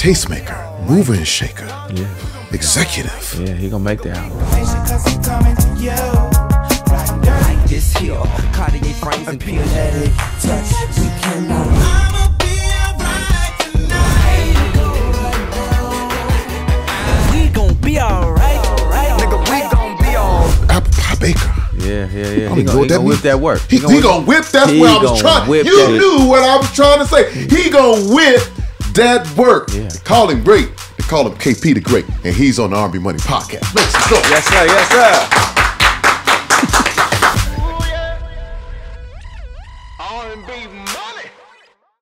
tastemaker, mover and shaker, executive. Yeah, he gonna make the album. Yeah. He gonna whip that work. He gonna whip. That's what I was trying. You knew what I was trying to say. He gonna whip that work. Yeah. They call him great. They call him KP the Great, and he's on the R&B Money podcast. Let's go. Yes sir. Yes sir.